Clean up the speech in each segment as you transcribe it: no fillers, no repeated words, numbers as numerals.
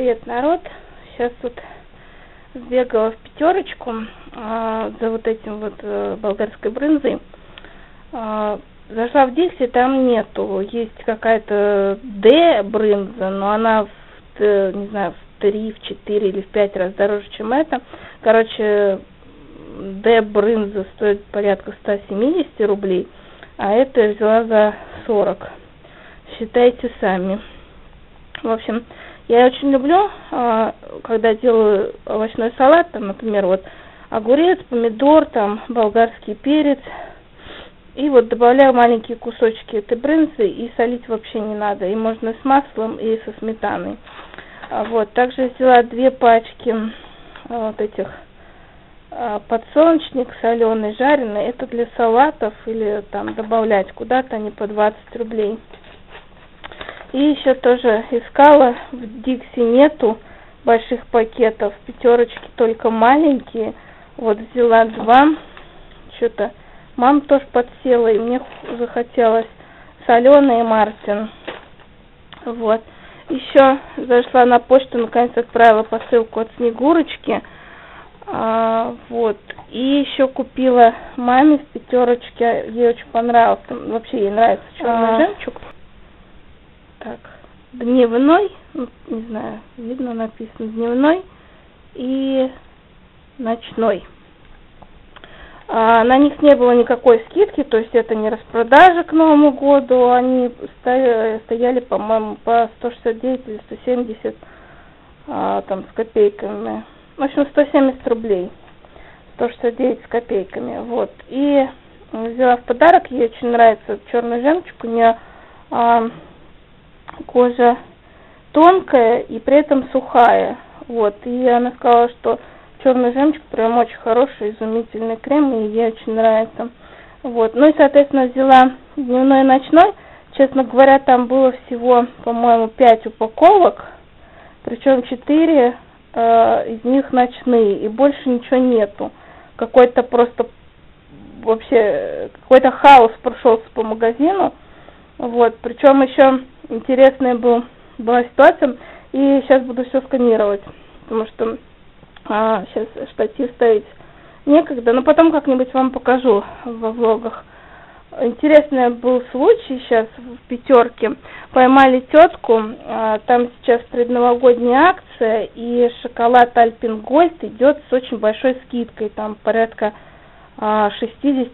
Привет, народ! Сейчас вот сбегала в Пятёрочку за вот этим вот болгарской брынзой. Зашла в 10, там нету. Есть какая-то D-брынза, но она, не знаю, в 3, в 4 или в 5 раз дороже, чем это. Короче, D-брынза стоит порядка 170 рублей, а это я взяла за 40. Считайте сами. В общем, я очень люблю, когда делаю овощной салат, там, например, вот огурец, помидор, там, болгарский перец. И вот добавляю маленькие кусочки этой брынзы, и солить вообще не надо. И можно с маслом, и со сметаной. Вот, также взяла 2 пачки вот этих подсолнечник соленый, жареный. Это для салатов или там добавлять куда-то, они по 20 рублей. И еще тоже искала, в Дикси нету больших пакетов, в Пятёрочке только маленькие. Вот взяла 2, что-то мама тоже подсела, и мне захотелось соленый Мартин. Вот. Еще зашла на почту, наконец отправила посылку от Снегурочки. Вот. И еще купила маме в Пятёрочке, ей очень понравилось, там, вообще ей нравится черный жемчуг. Так, дневной, не знаю, видно, написано дневной и ночной. На них не было никакой скидки, то есть это не распродажа к Новому году. Они стояли, по-моему, по 169 или 170 там, с копейками. В общем, 170 рублей, 169 с копейками. Вот. И взяла в подарок, ей очень нравится черный жемчуг. У нее кожа тонкая и при этом сухая. Вот. И она сказала, что черный жемчуг прям очень хороший, изумительный крем, и ей очень нравится. Вот. Ну и, соответственно, взяла дневной и ночной. Честно говоря, там было всего, по-моему, 5 упаковок, причем 4 из них ночные, и больше ничего нету. Какой-то просто вообще какой-то хаос прошелся по магазину. Вот, причем еще интересная была ситуация, и сейчас буду все сканировать, потому что сейчас штатив ставить некогда, но потом как-нибудь вам покажу во влогах. Интересный был случай сейчас в Пятёрке, поймали тетку, там сейчас предновогодняя акция, и шоколад Альпин Гольд идет с очень большой скидкой, там порядка 60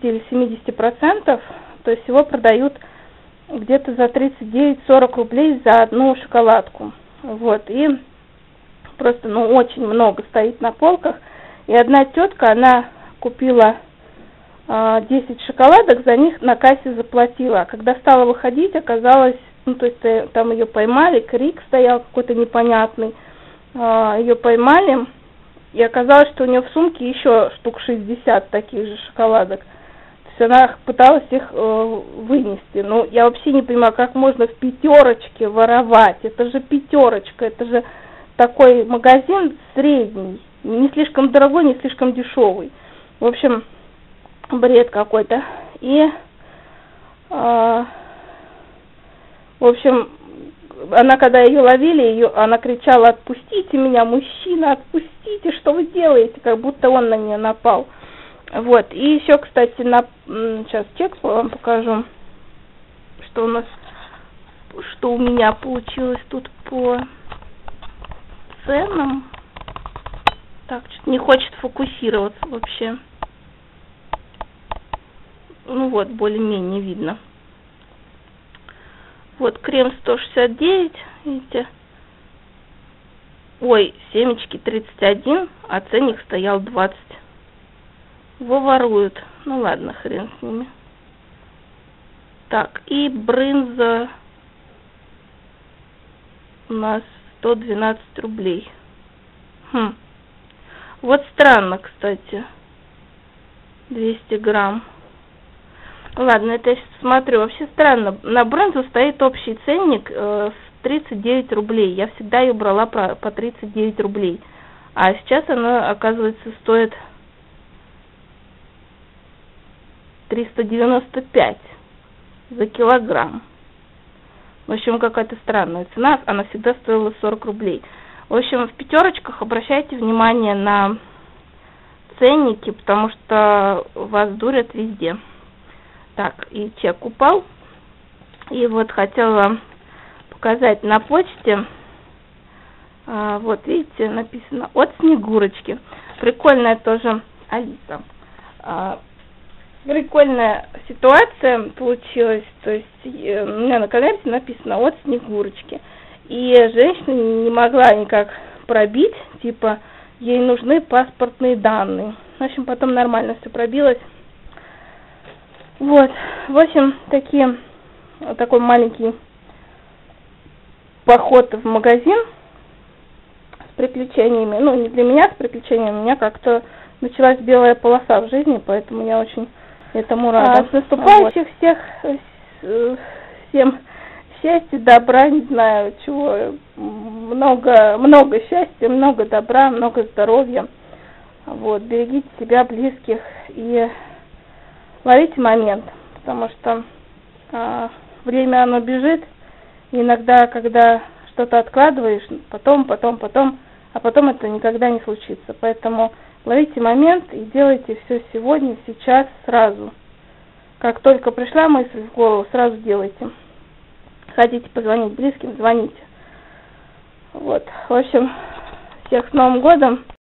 или 70%, то есть его продают где-то за 39-40 рублей за одну шоколадку. Вот, и просто, ну, очень много стоит на полках. И одна тетка, она купила 10 шоколадок, за них на кассе заплатила. А когда стала выходить, оказалось, ну, то есть там ее поймали, крик стоял какой-то непонятный, ее поймали, и оказалось, что у нее в сумке еще штук 60 таких же шоколадок. Она пыталась их вынести. Ну, я вообще не понимаю, как можно в Пятёрочке воровать. Это же Пятёрочка, это же такой магазин средний. Не слишком дорогой, не слишком дешевый. В общем, бред какой-то. И, в общем, она, когда ее ловили, она кричала: «Отпустите меня, мужчина, отпустите, что вы делаете?» Как будто он на нее напал. Вот, и еще, кстати, сейчас чек вам покажу, что у нас, что у меня получилось тут по ценам. Так, что-то не хочет фокусироваться вообще. Ну вот, более-менее видно. Вот, крем 169, видите. Ой, семечки 31, а ценник стоял 20. Его воруют. Ну ладно, хрен с ними. Так, и брынза у нас 112 рублей. Вот странно, кстати. 200 грамм. Ладно, это я сейчас смотрю. Вообще странно. На брынзу стоит общий ценник в 39 рублей. Я всегда ее брала по 39 рублей. А сейчас она, оказывается, стоит 395 за килограмм. В общем, какая-то странная цена. Она всегда стоила 40 рублей. В общем, в пятерочках обращайте внимание на ценники, потому что вас дурят везде. Так, и чек упал. И вот хотела показать на почте. Вот, видите, написано от Снегурочки. Прикольная тоже Алиса. Прикольная ситуация получилась. То есть у меня на конверте написано от Снегурочки. И женщина не могла никак пробить, типа, ей нужны паспортные данные. В общем, потом нормально все пробилось. Вот, в общем, такие, вот такой маленький поход в магазин с приключениями. Ну, не для меня с приключениями, у меня как-то началась белая полоса в жизни, поэтому я очень этому рада. С наступающих всех, всем счастья, добра, не знаю чего, много счастья, много добра, много здоровья. Вот, берегите себя, близких, и ловите момент, потому что время оно бежит, и иногда, когда что-то откладываешь, потом, а потом это никогда не случится. Поэтому ловите момент и делайте все сегодня, сейчас, сразу. Как только пришла мысль в голову, сразу делайте. Хотите позвонить близким, звоните. Вот, в общем, всех с Новым годом!